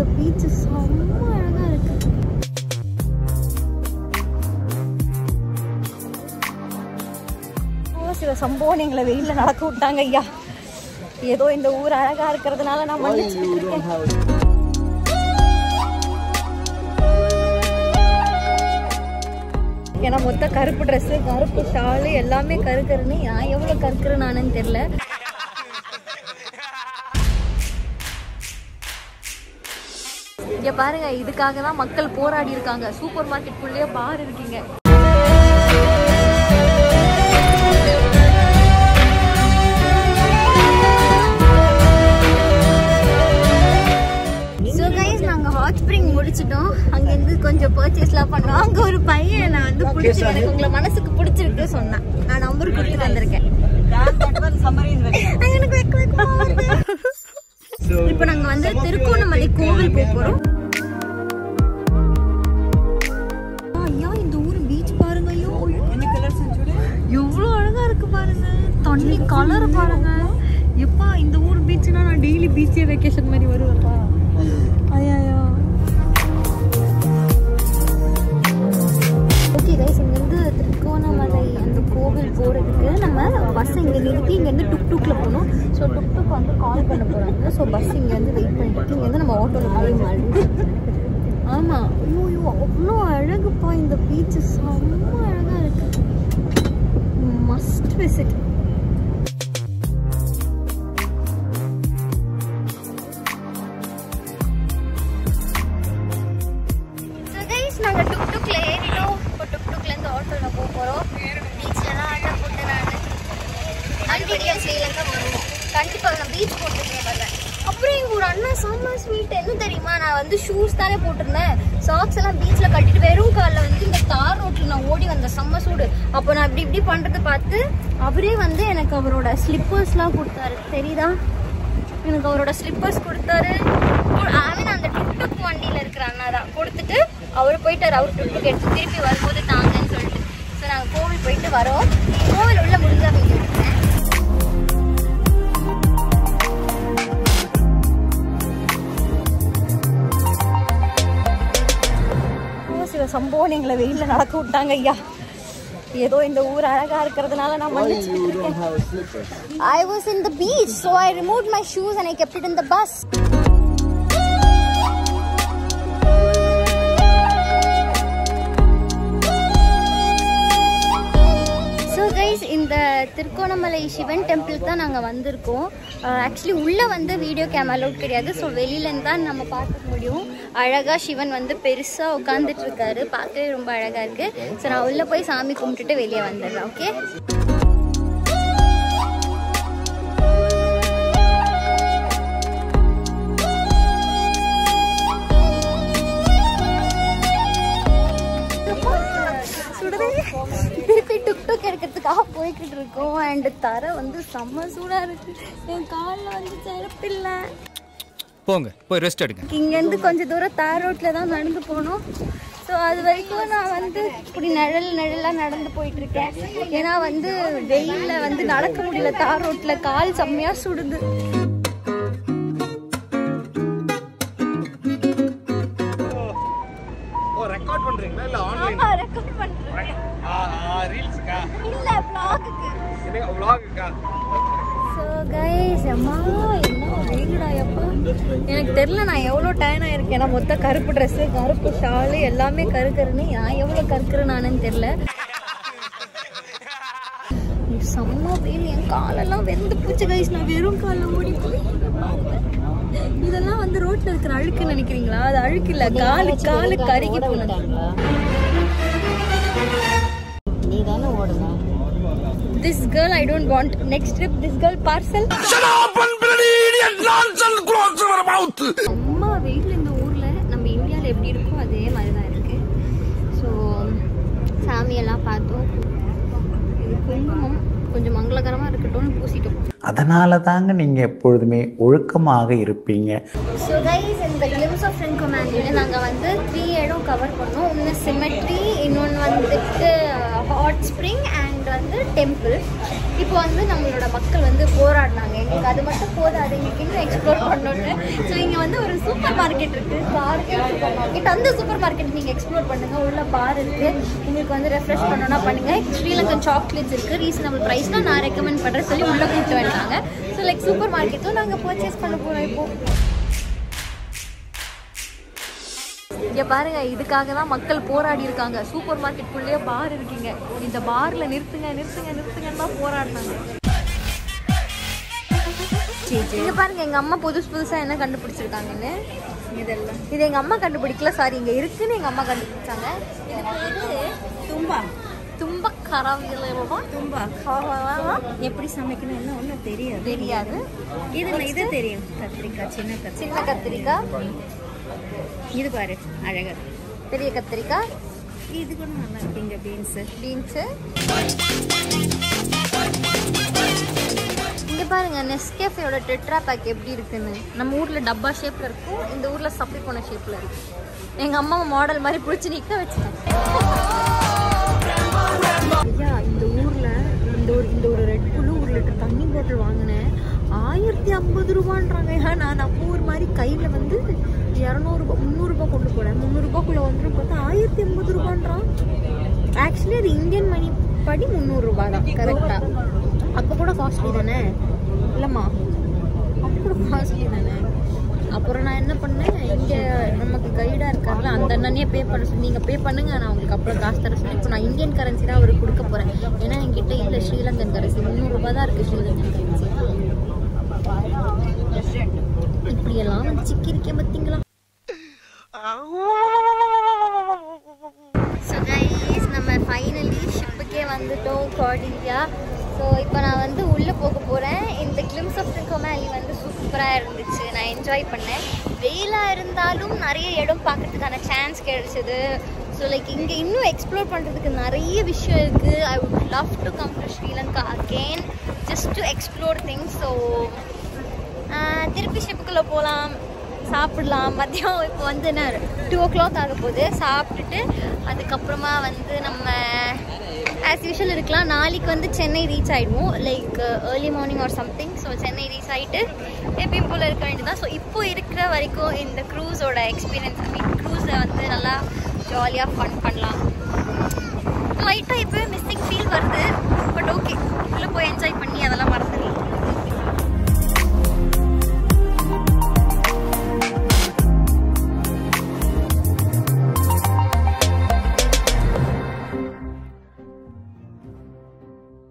The beach is so beautiful. I am going to go to the house. I am going to go to the house. I am going to purchase la pannanga oru paiya na vandu pudichirukku ungala manasukku pudichirukku sonna na number kuduthu vandiruken that one summary is very enakku vekku so ipo nanga vandu Tirukunamalai koval poporom ayya indha oor beach paarenga ayyo any colors senjude evlo alaga irukku paarenga thonni color paarenga eppa indha oor beach na daily beach vacation mari varuvappa ayya ayya so tuk-tuk வந்து கால் பண்ண போறாங்க so bus இங்க வந்து wait பண்ணிட்டு இங்க நம்ம ஆட்டோல போய் மாட்டோம் ஆமா ஐயோ அவ்ளோ அழகு பாய் இந்த பீச் செம்ம அழகா இருக்கு must visit so guys நாங்க tuk-tukல ஏறிட்டோம் இப்போ tuk-tukல இருந்து ஆட்டோல போக போறோம் பீச்ல தான் அழகா போட்டு நான் அன்பிடியா ஸ்ரீ லங்கா போறோம் கண்டிப்பா நான் பீச் போட்டுக்கே வரேன் அப்புறம் இங்க ஒரு அண்ணா சாமா ஸ்வீட் என்ன தெரியுமா நான் வந்து ஷூஸ் தானே போட்டுட்டேன் சாக்ஸ் எல்லாம் பீச்ல கட்டிட்டு வெறும் கால்ல வந்து இந்த தார் ரோட்ல நான் ஓடி வந்த சம்ம சூடு அப்ப நான் இப்படி இப்படி பண்றது பார்த்து அவரே வந்து எனக்கு அவரோட ஸ்லிப்பர்ஸ்லாம் கொடுத்தாரு தெரியுதா எனக்கு அவரோட ஸ்லிப்பர்ஸ் கொடுத்தாரு ஆனா அந்த டுக்டுக் வண்டில இருக்கிற அண்ணா தான் கொடுத்துட்டு அவரே போய்ட்டார் அவர் டுக்டுக் எடுத்து திருப்பி வரும்போது தாங்கன்னு சொல்லிட்டு சோ நான் கோவில் போய்ட்டு வரோம் கோவில் உள்ள முடிஞ்சா போய் சம்போனேங்களே வெயில்ல நடக்க விட்டாங்க ஐயா ஏதோ இந்த ஊர் அழகா இருக்குறதுனால நான் மன்னிச்சிட்டேன் I was in the beach so I removed my shoes and I kept it in the bus so guys in the Tirukunamalai Shivan temple தான் நாங்க வந்திருக்கோம் actually உள்ள வந்து வீடியோ கேமரா அலோட் கிடையாது சோ வெளியில இருந்து தான் நம்ம பார்க்க முடியும் அழகா சிவன் வந்து பெருசா உட்கார்ந்துட்டு இருக்காரு பார்க்கவே ரொம்ப அழகா இருக்கு சோ நான் உள்ள போய் சாமி கும்பிட்டுட்டு வெளிய வந்துறேன் okay and tara vandu samma sooda irukku en kaalla vandu serapilla ponga poi rest edunga inga endu konja dooram tar road la dhaan nadandu ponom so adu varaiku na vandu ipdi nadala nadandu poittiruken ena vandu veilla vandu nadakka mudiyala tar road la kaal sammiya sududhu oh record pandringa illa online ah record pandren ah reels ka illa vlog ku So guys, amma, enna veilada appa. Enak therilla na evlo tan a irukken na motta karupu dress, karupu shawl ellame karukurnu na evlo karukurnaanu therilla. Samma veil en kaal ella vendu pochu guys na verum kaal modi poi. Idella vandu road la irukra alukku nenikringa adu alukku illa kaal karigi ponudha. Needana oduna. This girl I don't want. Next trip, this girl parcel. Shut up and bloody idiot! Nonsense! Close your mouth. Amma, wait in the urla. Namma India la eppadi irukku adhe mari da irukku. So, Sami ella paathu. Konjam mangalakarama irukatonu poositom. அதனால தாங்க நீங்க எப்பொழுதுமே ஒழுக்கமாக இருப்பீங்க. So guys, in the glimpse of friend command நாங்க வந்து 3 இடம் cover பண்ணோம். ஒன்னு சிமெட்ரி, இன்னொன்னு வந்து hot spring and வந்து temple. இப்போ வந்து நம்மளோட மக்கள் வந்து போராடுறாங்க. உங்களுக்கு அது மட்டும் போதாது, உங்களுக்கு இன்னும் எக்ஸ்ப்ளோர் பண்ணணும். சோ இங்க வந்து ஒரு சூப்பர் மார்க்கெட் இருக்கு. சூப்பர் மார்க்கெட், அந்த சூப்பர் மார்க்கெட் நீங்க எக்ஸ்ப்ளோர் பண்ணுங்க. உள்ள பார் இருக்கு. உங்களுக்கு வந்து ரெஃப்ரெஷ் பண்ணனும்னா பண்ணுங்க. ஸ்ரீலங்கன் சாக்லேட்ஸ் இருக்கு. ரீசனபிள் பிரைஸ்ல நான் ரெக்கமெண்ட் பண்றேன் சொல்லி உள்ள கூப்பிட்டு வந்தாங்க. சோ லைக் சூப்பர் மார்க்கெட்ல நாங்க பர்ச்சேஸ் பண்ண போறோம். இப்போ இங்கே பாருங்கள், இதுக்காக தான் மக்கள் போராடி இருக்காங்க. சூப்பர் மார்க்கெட்டுக்குள்ளேயே பார் இருக்கீங்க, இந்த பாரில் நிறுத்துங்க நிறுத்துங்க நிறுத்துங்கன்னு தான் போராடினாங்க. இங்கே பாருங்கள், எங்கள் அம்மா புதுசாக என்ன கண்டுபிடிச்சிருக்காங்கன்னு. இதெல்லாம் இது எங்கள் அம்மா கண்டுபிடிக்கல, சாரி, இங்கே இருக்குன்னு எங்கள் அம்மா கண்டுபிடிச்சாங்க. இது வந்து தும்பா தும்பா கரவியலவா தும்பா கரவா எப்படி சமைக்கணும் என்ன ஒன்றும் தெரியாது. இதில் இது தெரியும், கத்திரிக்காய், சின்ன கத்திரிக்காய். இது பாரு, அழகா பெரிய கத்திரிக்காய். இது கூட நல்லா இருக்குங்க. பீன்ஸு இங்கே பாருங்க, நெஸ்கேஃபேயோட டெட்ரா பேக் எப்படி இருக்குன்னு. நம்ம ஊர்ல டப்பா ஷேப்ல இருக்கும், இந்த ஊர்ல சப்ளை பண்ண ஷேப்ல இருக்கு. எங்க அம்மா மாடல் மாதிரி பிடிச்சி நிக்க வச்சுட்டாங்க. ஐயா, இந்த ஊர்ல இந்த ஒரு ரெட் புல்லு 1 லிட்டர் தண்ணி பாட்டில் வாங்கினேன், 1050 ரூபான்றாங்க. நான் நம்ம ஊர் மாதிரி கையில வந்து 200 ரூபா 300 ரூபா கொண்டு போனேன். 300 ரூபாக்குள்ளே வந்து பார்த்தா 1080 ரூபான்றான். ஆக்சுவலி அது இந்தியன் மணி படி 300 ரூபா தான் கரெக்டாக. அப்போ கூட காஸ்ட்லி தானே இல்லைம்மா? அப்போ கூட காஸ்ட்லி தானே. அப்புறம் நான் என்ன பண்ணேன், இங்கே நமக்கு கைடாக இருக்காங்களா அந்த அண்ணனே பே பண்ண சொல்லி, நீங்கள் பே பண்ணுங்கள், நான் உங்களுக்கு அப்புறம் காசு தர சொல்லி. இப்போ நான் இந்தியன் கரன்சி தான் அவருக்கு கொடுக்க போகிறேன். ஏன்னா என்கிட்ட இல்லை ஸ்ரீலங்கன் கரன்சி, 300 ரூபா தான் இருக்குது ஸ்ரீலங்கன் கரன்சி. இப்படியெல்லாம் வந்து சிக்கி இருக்கேன் பார்த்தீங்களா? ஸோ கைஸ், நம்ம ஃபைனலி ஷிப்புக்கே வந்துட்டோம், கார்டிலியா. ஸோ இப்போ நான் வந்து உள்ளே போக போகிறேன். இந்த கிளிம்ஸ் ஆஃப் கோமாலி வந்து சூப்பராக இருந்துச்சு, நான் என்ஜாய் பண்ணேன். வெயிலாக இருந்தாலும் நிறைய இடம் பார்க்குறதுக்கான சான்ஸ் கிடைச்சிது. ஸோ லைக் இங்கே இன்னும் எக்ஸ்ப்ளோர் பண்ணுறதுக்கு நிறைய விஷயம் இருக்குது. I would love to come to Sri Lanka again just to explore things. So திருப்பி ஷிப்புக்குள்ளே போகலாம், சாப்பிடலாம். மதியம் இப்போ வந்து 2 o'clock ஆக போகுது. சாப்பிட்டுட்டு அதுக்கப்புறமா வந்து நம்ம ஆஸ் யூஷுவல் இருக்கலாம். நாளைக்கு வந்து சென்னை ரீச் ஆகிடுவோம், like early morning or something. So Chennai reach ஆகிட்டு எப்பயும் போல் இருக்க வேண்டியதான். ஸோ இப்போ இருக்கிற வரைக்கும் இந்த க்ரூஸோட எக்ஸ்பீரியன்ஸ், ஐ மீன் க்ரூஸை வந்து நல்லா ஜாலியாக ஃபன் பண்ணலாம். லைட்டாக இப்போ மிஸ்ஸிங் ஃபீல் வருது, பட் ஓகே, உள்ளே போய் என்ஜாய் பண்ணலாம்.